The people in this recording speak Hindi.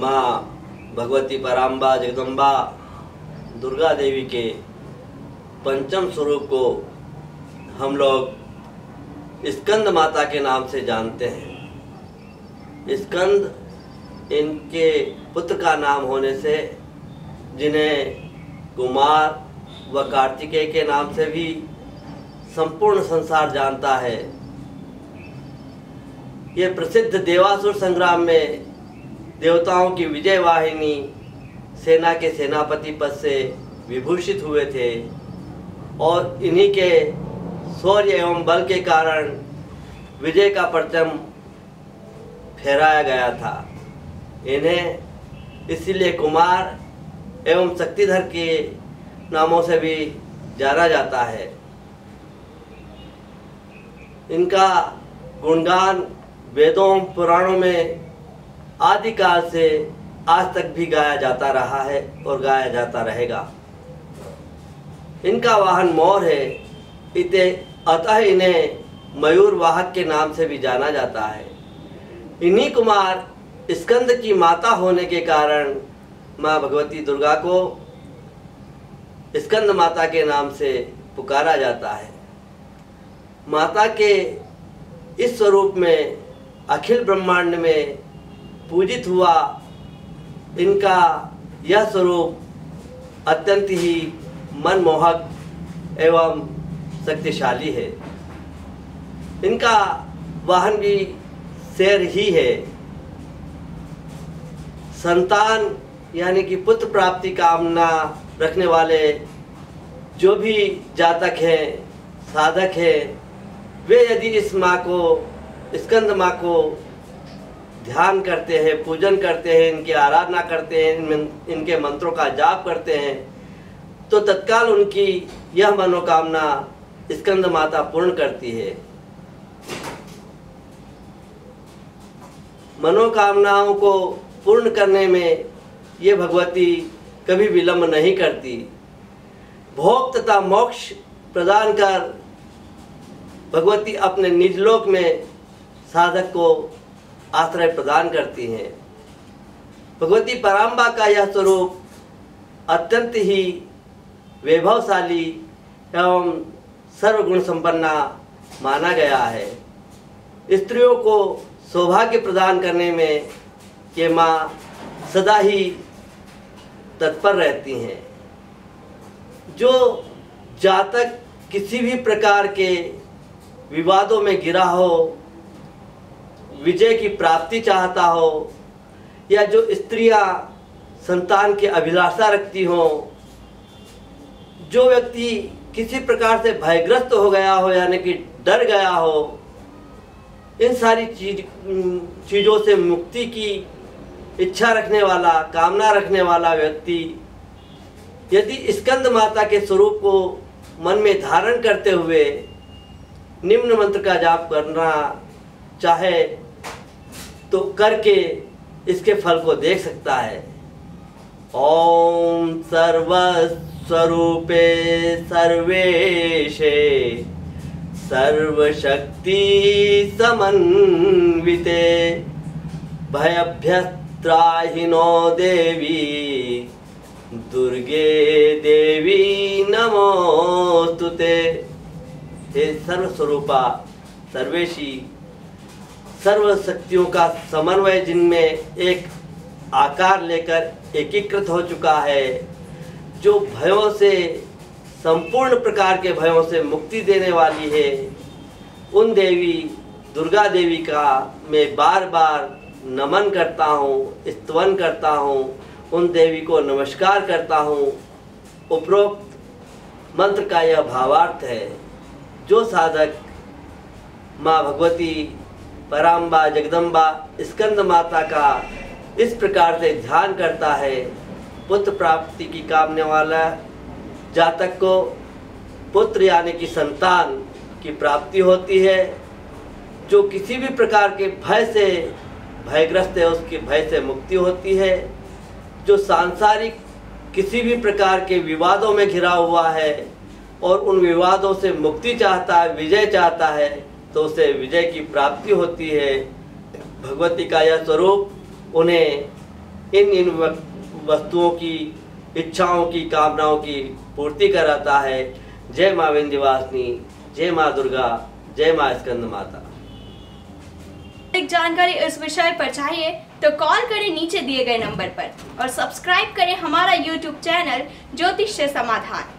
माँ भगवती पराम्बा जगदम्बा दुर्गा देवी के पंचम स्वरूप को हम लोग स्कंद माता के नाम से जानते हैं। स्कंद इनके पुत्र का नाम होने से जिन्हें कुमार व कार्तिकेय के नाम से भी संपूर्ण संसार जानता है। ये प्रसिद्ध देवासुर संग्राम में देवताओं की विजय वाहिनी सेना के सेनापति पद से विभूषित हुए थे और इन्हीं के शौर्य एवं बल के कारण विजय का परचम फहराया गया था। इन्हें इसीलिए कुमार एवं शक्तिधर के नामों से भी जाना जाता है। इनका गुणगान वेदों पुराणों में आदिकाल से आज तक भी गाया जाता रहा है और गाया जाता रहेगा। इनका वाहन मोर है, अतः इन्हें मयूर वाहक के नाम से भी जाना जाता है। इन्हीं कुमार स्कंद की माता होने के कारण माँ भगवती दुर्गा को स्कंद माता के नाम से पुकारा जाता है। माता के इस स्वरूप में अखिल ब्रह्मांड में पूजित हुआ इनका यह स्वरूप अत्यंत ही मनमोहक एवं शक्तिशाली है। इनका वाहन भी शेर ही है। संतान यानी कि पुत्र प्राप्ति कामना रखने वाले जो भी जातक हैं, साधक हैं, वे यदि इस माँ को, स्कंद माँ को ध्यान करते हैं, पूजन करते हैं, इनकी आराधना करते हैं, इनके मंत्रों का जाप करते हैं तो तत्काल उनकी यह मनोकामना स्कंद माता पूर्ण करती है। मनोकामनाओं को पूर्ण करने में ये भगवती कभी विलंब नहीं करती। भोग तथा मोक्ष प्रदान कर भगवती अपने निजलोक में साधक को आश्रय प्रदान करती हैं। भगवती पराम्बा का यह स्वरूप अत्यंत ही वैभवशाली एवं सर्वगुण संपन्ना माना गया है। स्त्रियों को सौभाग्य प्रदान करने में ये माँ सदा ही तत्पर रहती हैं। जो जातक किसी भी प्रकार के विवादों में गिरा हो, विजय की प्राप्ति चाहता हो, या जो स्त्रियां संतान की अभिलाषा रखती हों, जो व्यक्ति किसी प्रकार से भयग्रस्त हो गया हो यानी कि डर गया हो, इन सारी चीज़ों से मुक्ति की इच्छा रखने वाला, कामना रखने वाला व्यक्ति यदि स्कंद माता के स्वरूप को मन में धारण करते हुए निम्न मंत्र का जाप करना चाहे तो करके इसके फल को देख सकता है। ओम सर्वस्वरूपे सर्वेशे सर्वशक्ति समन्विते भयभ्यस्त्राहिनो देवी दुर्गे देवी नमोस्तुते। हे सर्वस्वरूपा, सर्वेशी, सर्व शक्तियों का समन्वय जिनमें एक आकार लेकर एकीकृत हो चुका है, जो भयों से, संपूर्ण प्रकार के भयों से मुक्ति देने वाली है, उन देवी दुर्गा देवी का मैं बार बार नमन करता हूँ, स्तवन करता हूँ, उन देवी को नमस्कार करता हूँ। उपरोक्त मंत्र का यह भावार्थ है। जो साधक माँ भगवती पराम्बा जगदम्बा स्कंद माता का इस प्रकार से ध्यान करता है, पुत्र प्राप्ति की कामने वाला जातक को पुत्र यानी कि संतान की प्राप्ति होती है। जो किसी भी प्रकार के भय से भयग्रस्त है, उसके भय से मुक्ति होती है। जो सांसारिक किसी भी प्रकार के विवादों में घिरा हुआ है और उन विवादों से मुक्ति चाहता है, विजय चाहता है, तो उसे विजय की प्राप्ति होती है। भगवती का यह स्वरूप उन्हें इन वस्तुओं की, इच्छाओं की, कामनाओं की पूर्ति कराता है। जय माँ विंध्यवासिनी, जय माँ दुर्गा, जय माँ स्कंदमाता। अधिक जानकारी इस विषय पर चाहिए तो कॉल करें नीचे दिए गए नंबर पर और सब्सक्राइब करें हमारा YouTube चैनल ज्योतिष से समाधान।